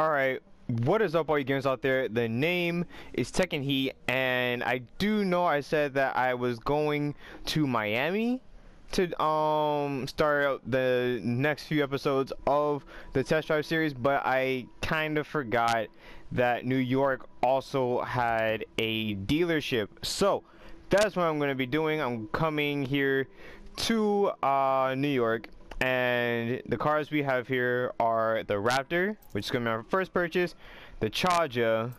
Alright, what is up all you gamers out there? The name is Tekken H3AT, and I do know I said that I was going to Miami to start out the next few episodes of the Test Drive series, but I kind of forgot that New York also had a dealership. So that's what I'm going to be doing. I'm coming here to New York. And the cars we have here are the Raptor, which is going to be our first purchase, the Charger,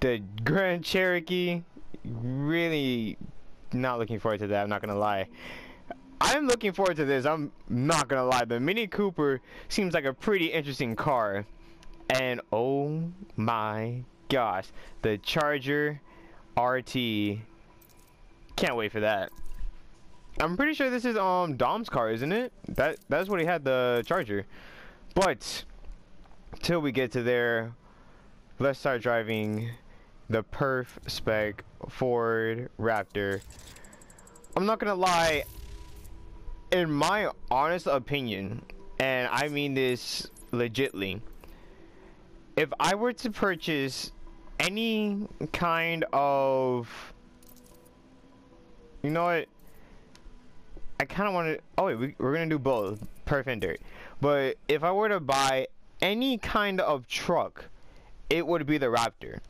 the Grand Cherokee. Really not looking forward to that, I'm not going to lie. I'm looking forward to this, I'm not going to lie. The Mini Cooper seems like a pretty interesting car. And oh my gosh, the Charger RT. Can't wait for that. I'm pretty sure this is Dom's car, isn't it? That's what he had, the Charger. But till we get to there, let's start driving the perf spec Ford Raptor. I'm not gonna lie, in my honest opinion, and I mean this legitly, if I were to purchase any kind of, you know what, I kind of want to, oh wait, we're going to do both, perf and dirt. But if I were to buy any kind of truck, it would be the Raptor.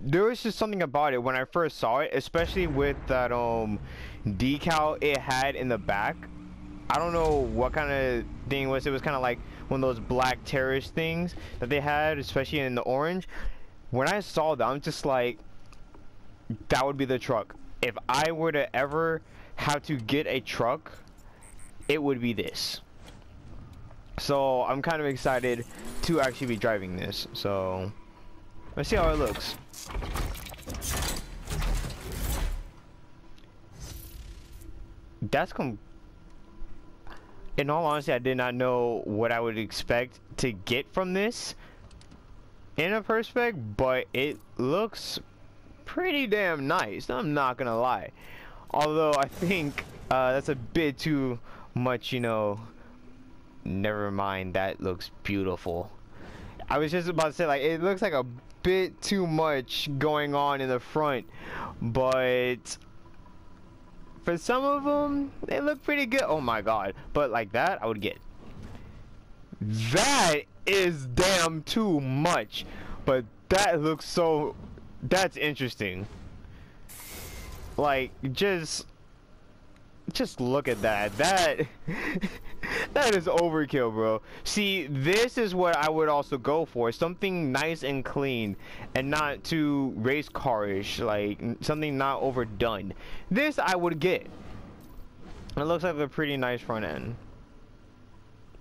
There was just something about it when I first saw it, especially with that decal it had in the back. I don't know what kind of thing it was. It was kind of like one of those black terrorist things that they had, especially in the orange. When I saw that, I'm just like, that would be the truck. If I were to ever have to get a truck, it would be this. So I'm kind of excited to actually be driving this. So let's see how it looks. That's in all honesty, I did not know what I would expect to get from this in a perspective, but it looks pretty damn nice, I'm not gonna lie. Although I think that's a bit too much, you know. Never mind, that looks beautiful. I was just about to say, like, it looks like a bit too much going on in the front, but for some of them they look pretty good. Oh my god, but like that I would get. That is damn too much, but that looks so, that's interesting. Like, just look at that. That is overkill, bro. See, this is what I would also go for. Something nice and clean and not too race car-ish, like something not overdone. This I would get. It looks like a pretty nice front end.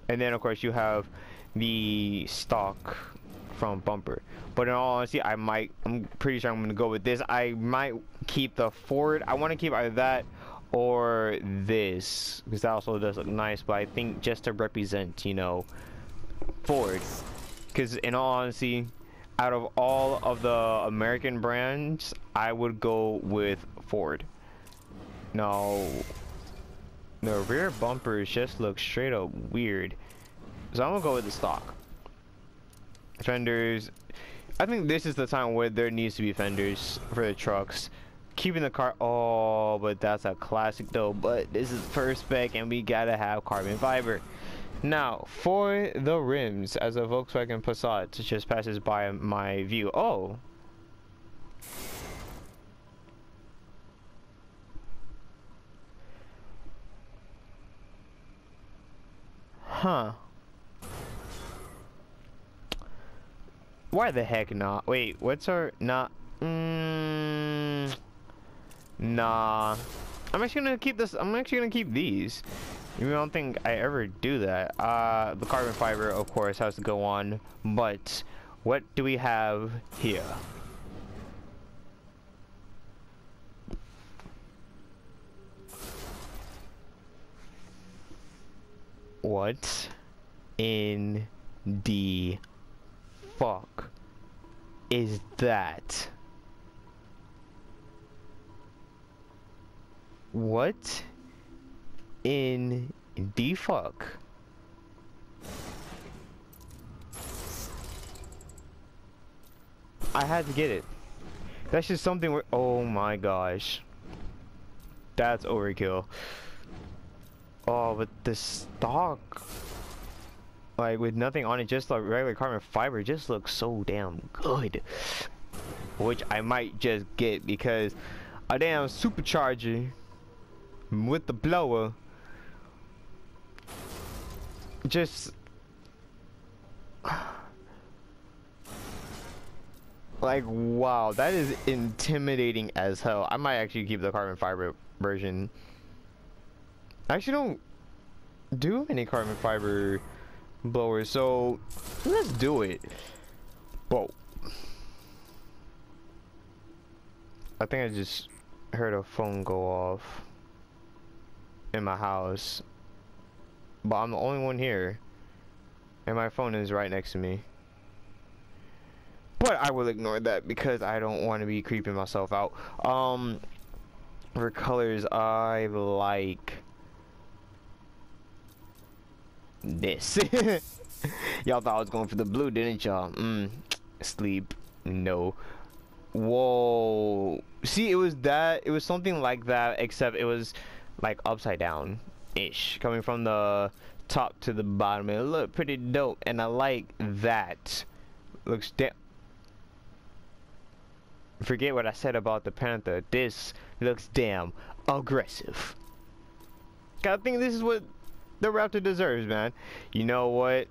And then of course you have the stock front bumper. But in all honesty, I'm pretty sure I'm gonna go with this. I might keep the Ford. I want to keep either that or this, because that also does look nice, but I think just to represent, you know, Ford, because in all honesty, out of all of the American brands, I would go with Ford. Now the rear bumpers just look straight up weird, so I'm gonna go with the stock. Fenders, I think this is the time where there needs to be fenders for the trucks. Keeping the car, oh, but that's a classic though. But this is first spec and we gotta have carbon fiber. Now for the rims, as a Volkswagen Passat just passes by my view. Oh, huh. Why the heck not? Wait, what's our not? Nah. I'm actually gonna keep this. I'm actually gonna keep these. You don't think I ever do that? The carbon fiber, of course, has to go on. But what do we have here? What in the fuck is that? What in the fuck? I had to get it. That's just something where, oh my gosh. That's overkill. Oh, but the stock, like with nothing on it, just like regular carbon fiber, just looks so damn good. Which I might just get because a damn supercharger with the blower just like, wow, that is intimidating as hell. I might actually keep the carbon fiber version. I actually don't do any carbon fiber blowers, so let's do it. Whoa. I think I just heard a phone go off in my house, but I'm the only one here and my phone is right next to me, but I will ignore that because I don't want to be creeping myself out. For colors, I like this. Y'all thought I was going for the blue, didn't y'all? Sleep. No. Whoa. See, it was that, it was something like that, except it was like upside down ish coming from the top to the bottom. It looked pretty dope and I like that. Looks damn, forget what I said about the Panther. This looks damn aggressive. I think this is what the Raptor deserves, man. You know what?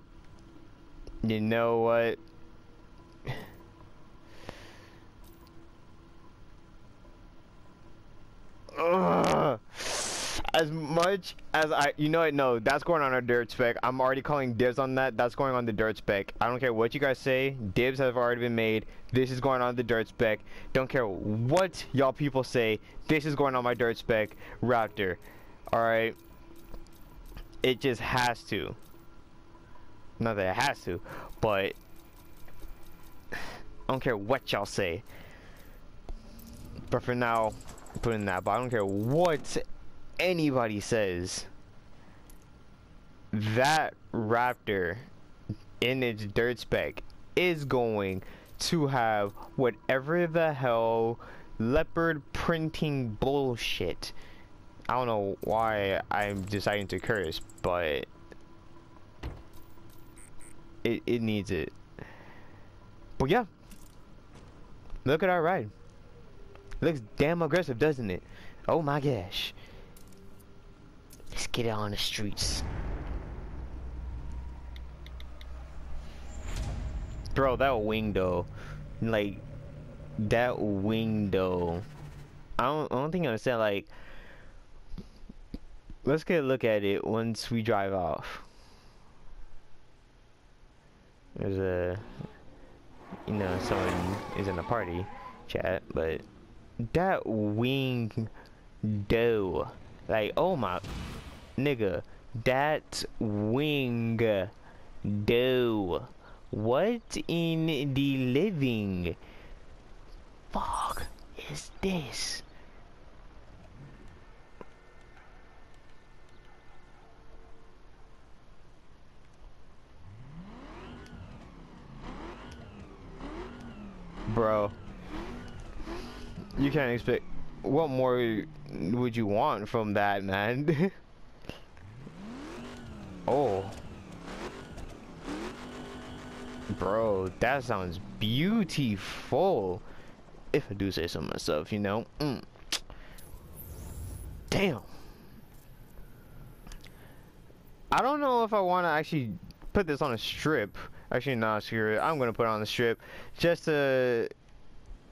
You know what? Ugh. As much as I, you know what, no, that's going on our dirt spec. I'm already calling dibs on that. That's going on the dirt spec. I don't care what you guys say. Dibs have already been made. This is going on the dirt spec. Don't care what y'all people say. This is going on my dirt spec Raptor. All right. It just has to. Not that it has to, but I don't care what y'all say. But for now, put in that. But I don't care what anybody says, that Raptor in its dirt spec is going to have whatever the hell leopard printing bullshit. I don't know why I'm deciding to curse, but it needs it. But yeah, look at our ride. It looks damn aggressive, doesn't it? Oh my gosh. Let's get it on the streets. Bro, that window. Like, that window. I don't think I understand, like, let's get a look at it once we drive off. There's a, you know, someone is in a party chat, but that window. Like, oh my nigga, that window. What in the living fuck is this? Bro, you can't expect, what more would you want from that, man? Oh, bro, that sounds beautiful, if I do say so myself, you know. Damn, I don't know if I want to actually put this on a strip. Actually, nah, screw it. I'm gonna put it on the strip just to,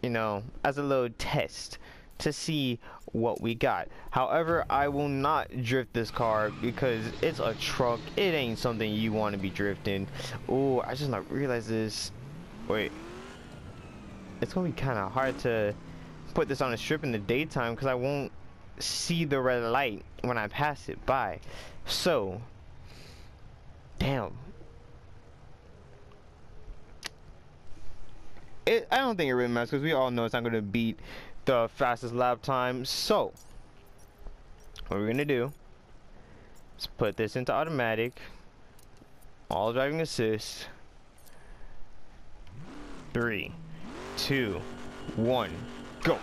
you know, as a little test to see what we got. However, I will not drift this car because it's a truck. It ain't something you want to be drifting. Oh, I just not realized this. Wait, it's gonna be kind of hard to put this on a strip in the daytime because I won't see the red light when I pass it by. So, damn. I don't think it really matters because we all know it's not going to beat the fastest lap time. So, what we're going to do is put this into automatic, all driving assist, 3. 3, 2, 1, go.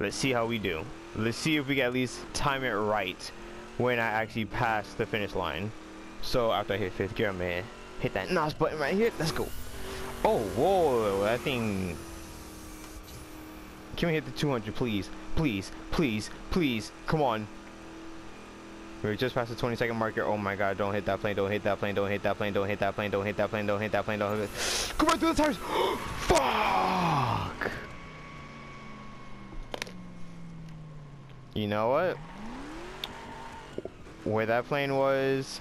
Let's see how we do. Let's see if we can at least time it right when I actually pass the finish line. So after I hit 5th gear, I'm gonna hit that NOS button right here. Let's go. Oh, whoa, that thing. Can we hit the 200, please? Please, please, please, come on. We're just past the 20-second marker. Oh my god, don't hit that plane, don't hit that plane, don't hit that plane, don't hit that plane, don't hit that plane, don't hit that plane, don't hit that plane. Come right through the tires. Fuck! You know what? Where that plane was,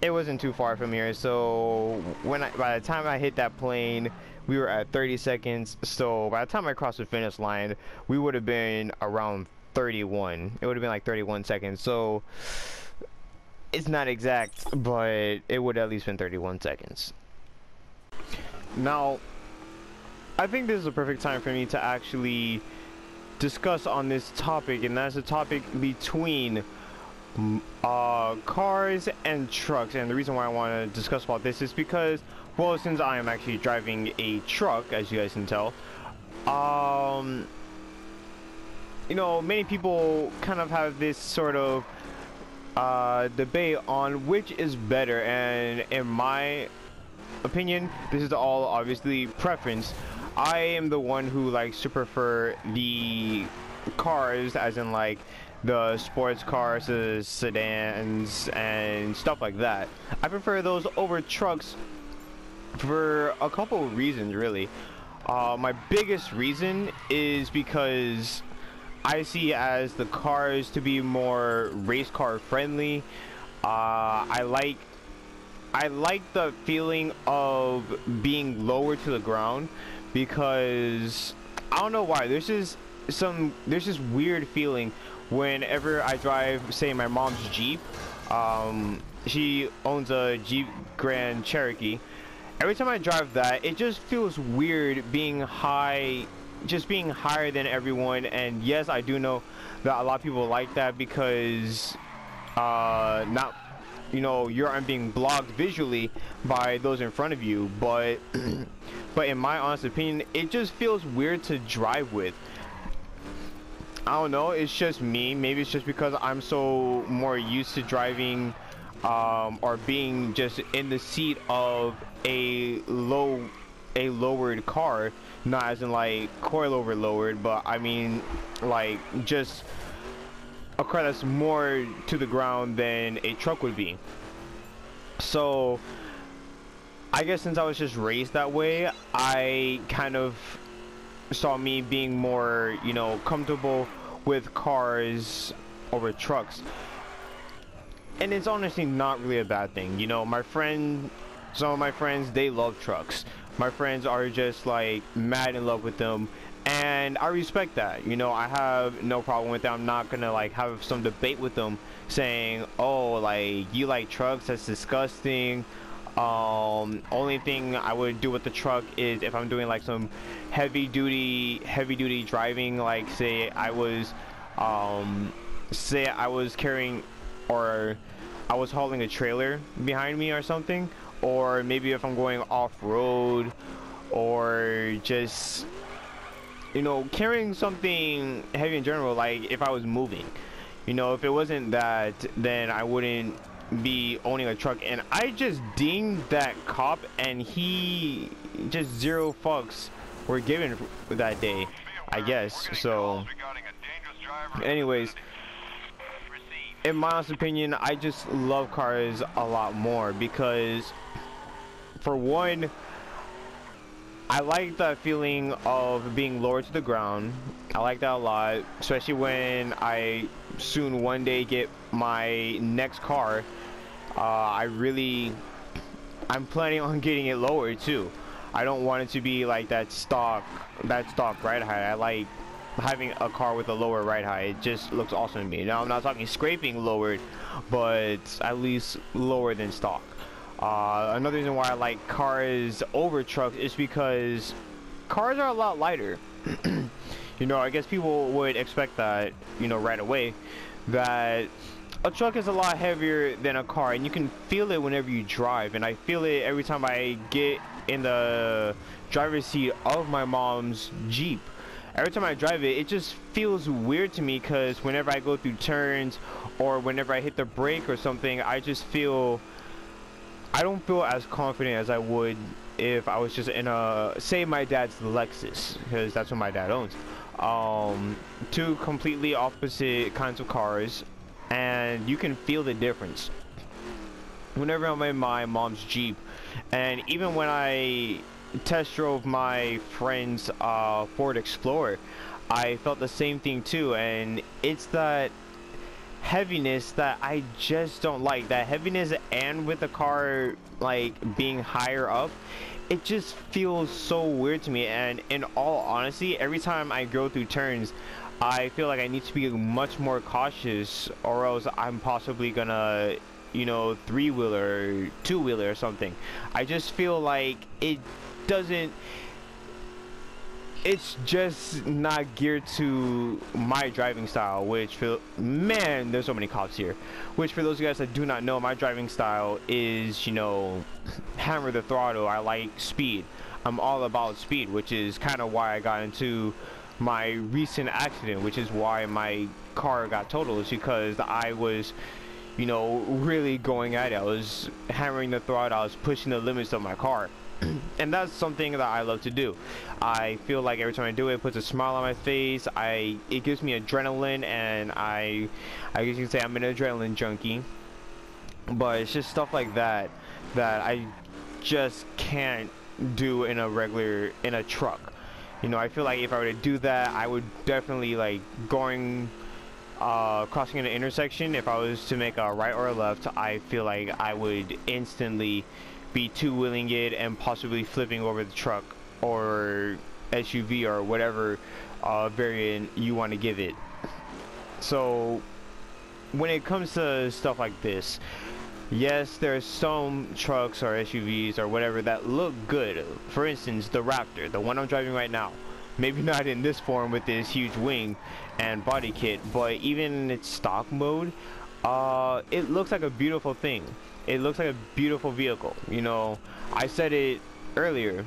it wasn't too far from here, so when by the time I hit that plane, we were at 30 seconds, so by the time I crossed the finish line, we would have been around 31. It would have been like 31 seconds, so it's not exact, but it would at least been 31 seconds. Now, I think this is a perfect time for me to actually discuss on this topic, and that's the topic between cars and trucks. And the reason why I want to discuss about this is because, well, since I am actually driving a truck, as you guys can tell, you know, many people kind of have this sort of debate on which is better, and in my opinion, this is all obviously preference. I am the one who likes to prefer the cars, as in like the sports cars, the sedans, and stuff like that. I prefer those over trucks for a couple of reasons, really. My biggest reason is because I see as the cars to be more race car friendly. I like the feeling of being lower to the ground, because I don't know why, there's this weird feeling whenever I drive, say, my mom's Jeep. She owns a Jeep Grand Cherokee. Every time I drive that, it just feels weird being high, just being higher than everyone. And yes, I do know that a lot of people like that because not, you know, you aren't being blocked visually by those in front of you, but in my honest opinion, it just feels weird to drive with. I don't know, it's just me. Maybe it's just because I'm so more used to driving or being just in the seat of a lowered car, not as in like coilover lowered, but I mean like just a car that's more to the ground than a truck would be. So I guess since I was just raised that way, I kind of saw me being more, you know, comfortable with cars over trucks. And it's honestly not really a bad thing. You know, some of my friends, they love trucks. My friends are just like mad in love with them, and I respect that. You know, I have no problem with that. I'm not gonna like have some debate with them saying, oh, like, you like trucks, that's disgusting. Only thing I would do with the truck is if I'm doing like some heavy duty driving, like say I was carrying, or I was hauling a trailer behind me or something, or maybe if I'm going off-road, or just, you know, carrying something heavy in general, like if I was moving. You know, if it wasn't that, then I wouldn't be owning a truck. And I just dinged that cop, and he just zero fucks were given that day, I guess. So anyways, in my honest opinion, I just love cars a lot more because, for one, I like that feeling of being lowered to the ground. I like that a lot, especially when I soon one day get my next car. I'm planning on getting it lower too. I don't want it to be like that stock ride height. I like having a car with a lower ride height. It just looks awesome to me. Now, I'm not talking scraping lowered, but at least lower than stock. Another reason why I like cars over trucks is because cars are a lot lighter. You know, I guess people would expect that, you know, right away, that a truck is a lot heavier than a car, and you can feel it whenever you drive. And I feel it every time I get in the driver's seat of my mom's Jeep. Every time I drive it, it just feels weird to me, because whenever I go through turns or whenever I hit the brake or something, I just feel, I don't feel as confident as I would if I was just in a, say, my dad's Lexus, because that's what my dad owns. Two completely opposite kinds of cars, and you can feel the difference whenever I'm in my mom's Jeep. And even when I test drove my friend's Ford Explorer, I felt the same thing too. And it's that heaviness that I just don't like. That heaviness, and with the car like being higher up, it just feels so weird to me. And in all honesty, every time I go through turns, I feel like I need to be much more cautious, or else I'm possibly gonna, you know, three-wheeler, two-wheeler or something. I just feel like it doesn't, it's just not geared to my driving style, which, for, man, there's so many cops here, which for those of you guys that do not know, my driving style is, you know, hammer the throttle. I like speed. I'm all about speed, which is kind of why I got into my recent accident, which is why my car got totaled, is because I was, you know, really going at it. I was hammering the throttle. I was pushing the limits of my car. And that's something that I love to do. I feel like every time I do it, it puts a smile on my face. It gives me adrenaline, and I guess you can say I'm an adrenaline junkie. But it's just stuff like that that I just can't do in a regular, in a truck. You know, I feel like if I were to do that, I would definitely, like, going, crossing an intersection, if I was to make a right or a left, I feel like I would instantly be two-wheeling it and possibly flipping over the truck or SUV or whatever variant you want to give it. So when it comes to stuff like this, yes, there are some trucks or SUVs or whatever that look good. For instance, the Raptor, the one I'm driving right now. Maybe not in this form with this huge wing and body kit, but even in its stock mode, it looks like a beautiful thing. It looks like a beautiful vehicle. You know, I said it earlier,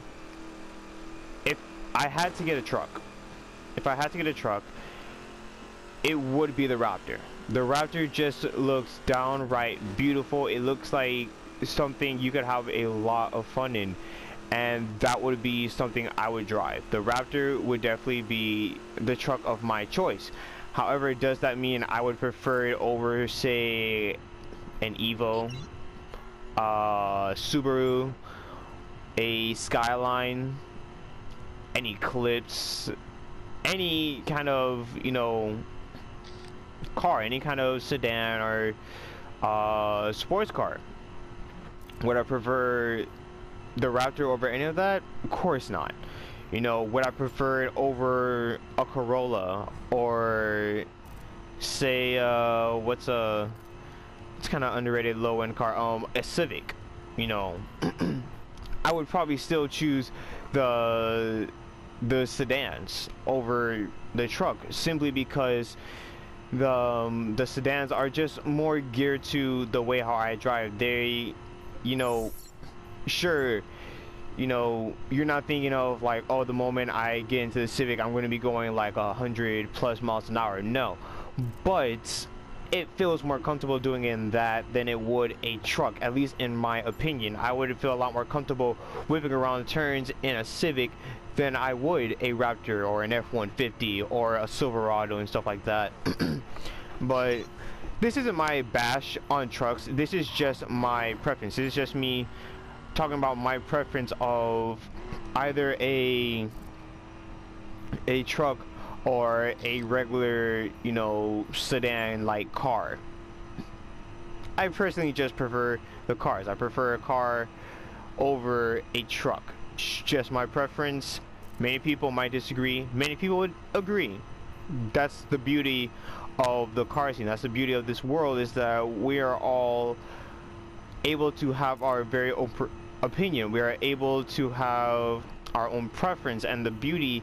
if I had to get a truck, it would be the Raptor. The Raptor just looks downright beautiful. It looks like something you could have a lot of fun in. And that would be something I would drive. The Raptor would definitely be the truck of my choice. However, does that mean I would prefer it over, say, an Evo, Subaru, a Skyline, an Eclipse, any kind of, you know, car, any kind of sedan or sports car? Would I prefer the Raptor over any of that? Of course not. You know, would I prefer it over a Corolla or, say, it's kind of underrated low-end car, a Civic? You know, I would probably still choose the sedans over the truck, simply because the sedans are just more geared to the way how I drive. They, you know, sure, you know, you're not thinking of like, oh, the moment I get into the Civic, I'm going to be going like 100+ miles an hour. No, but it feels more comfortable doing it in that than it would a truck, at least in my opinion. I would feel a lot more comfortable whipping around turns in a Civic than I would a Raptor or an F-150 or a Silverado and stuff like that. But this isn't my bash on trucks. This is just my preference. This is just me talking about my preference of either a truck or a regular, you know, sedan like car. I personally just prefer the cars. I prefer a car over a truck. It's just my preference. Many people might disagree, many people would agree. That's the beauty of the car scene. That's the beauty of this world, is that we are all able to have our very own opinion. We are able to have our own preference, and the beauty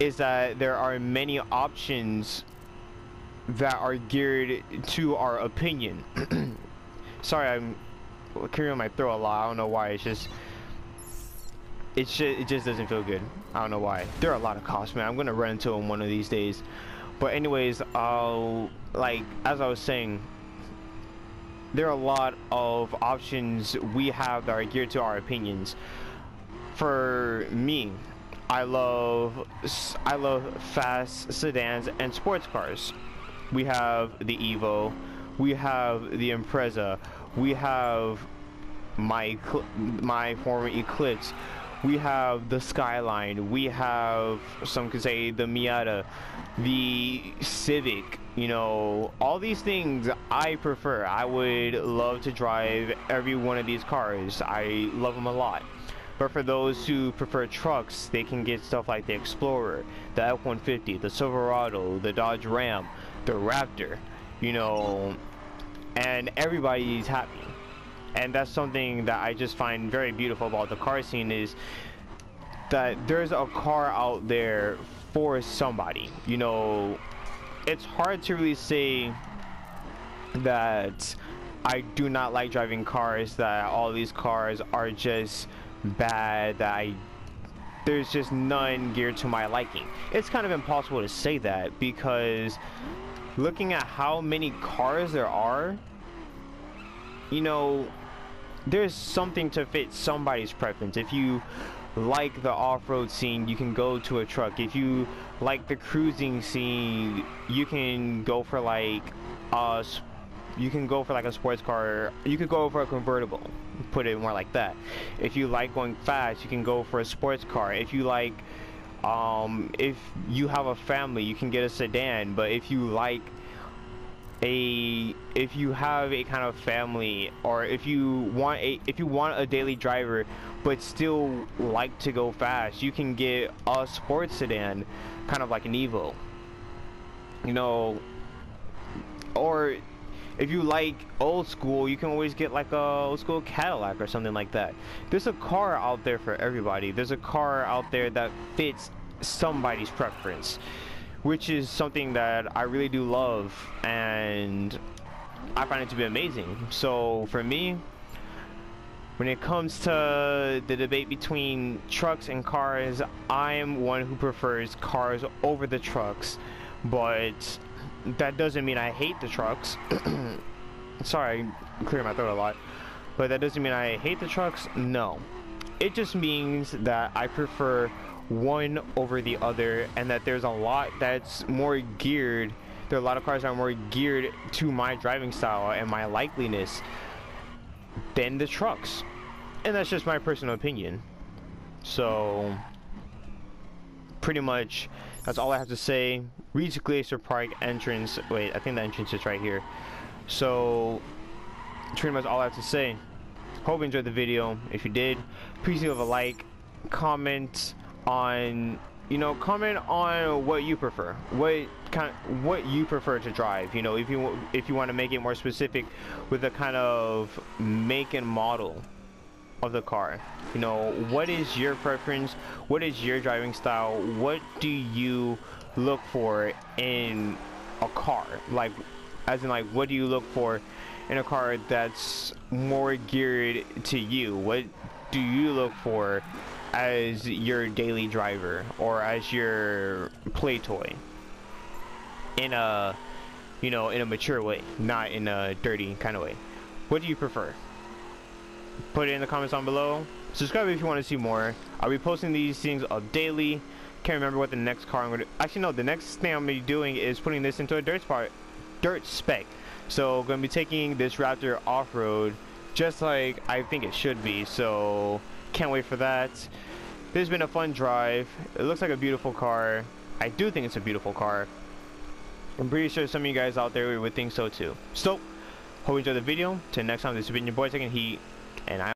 is that there are many options that are geared to our opinion. Sorry, I'm carrying my throat a lot. I don't know why. It's just it just doesn't feel good. I don't know why. There are a lot of cops, man. I'm gonna run into them one of these days. But anyways, as I was saying, there are a lot of options we have that are geared to our opinions. For me, I love fast sedans and sports cars. We have the Evo, we have the Impreza, we have my former Eclipse, we have the Skyline, we have, some could say, the Miata, the Civic. You know, all these things I prefer. I would love to drive every one of these cars. I love them a lot. But for those who prefer trucks, they can get stuff like the Explorer, the F-150, the Silverado, the Dodge Ram, the Raptor, you know, and everybody's happy. And that's something that I just find very beautiful about the car scene, is that there's a car out there for somebody. You know, it's hard to really say that I do not like driving cars, that all these cars are just bad, that there's just none geared to my liking. It's kind of impossible to say that, because looking at how many cars there are, you know, there's something to fit somebody's preference. If you like the off-road scene, you can go to a truck. If you like the cruising scene, you can go for like a sports car. You could go for a convertible, put it more like that. If you like going fast, you can go for a sports car. If you like, if you have a family, you can get a sedan. But if you like if you have a kind of family, or if you want a daily driver but still like to go fast, you can get a sports sedan, kind of like an Evo, you know. Or if you like old school, you can always get like a old school Cadillac or something like that. There's a car out there for everybody. There's a car out there that fits somebody's preference, which is something that I really do love, and I find it to be amazing. So for me, when it comes to the debate between trucks and cars, I am one who prefers cars over the trucks, but that doesn't mean I hate the trucks. Sorry, I'm clearing my throat a lot. But that doesn't mean I hate the trucks, no. It just means that I prefer one over the other, and that there's a lot that's more geared. There are a lot of cars that are more geared to my driving style and my likeliness than the trucks, and that's just my personal opinion. So pretty much that's all I have to say. Reach Glacier Park entrance. Wait, I think the entrance is right here. So pretty much all I have to say. Hope you enjoyed the video. If you did, please leave a like, comment on, you know, comment on what you prefer, what you prefer to drive. You know, if you want to make it more specific with the kind of make and model of the car. You know, what is your preference? What is your driving style? What do you look for in a car? Like, as in, like, what do you look for in a car that's more geared to you? What do you look for as your daily driver, or as your play toy, in a, you know, in a mature way, not in a dirty kind of way? What do you prefer? Put it in the comments down below. Subscribe if you want to see more. I'll be posting these things up daily. Can't remember what the next car I'm gonna do. Actually, no, the next thing I'm gonna be doing is putting this into a dirt spec. So gonna be taking this Raptor off road, just like I think it should be. So can't wait for that. This has been a fun drive. It looks like a beautiful car. I do think it's a beautiful car. I'm pretty sure some of you guys out there would think so too. So hope you enjoyed the video. Till next time, this has been your boy Tekken H3AT, and I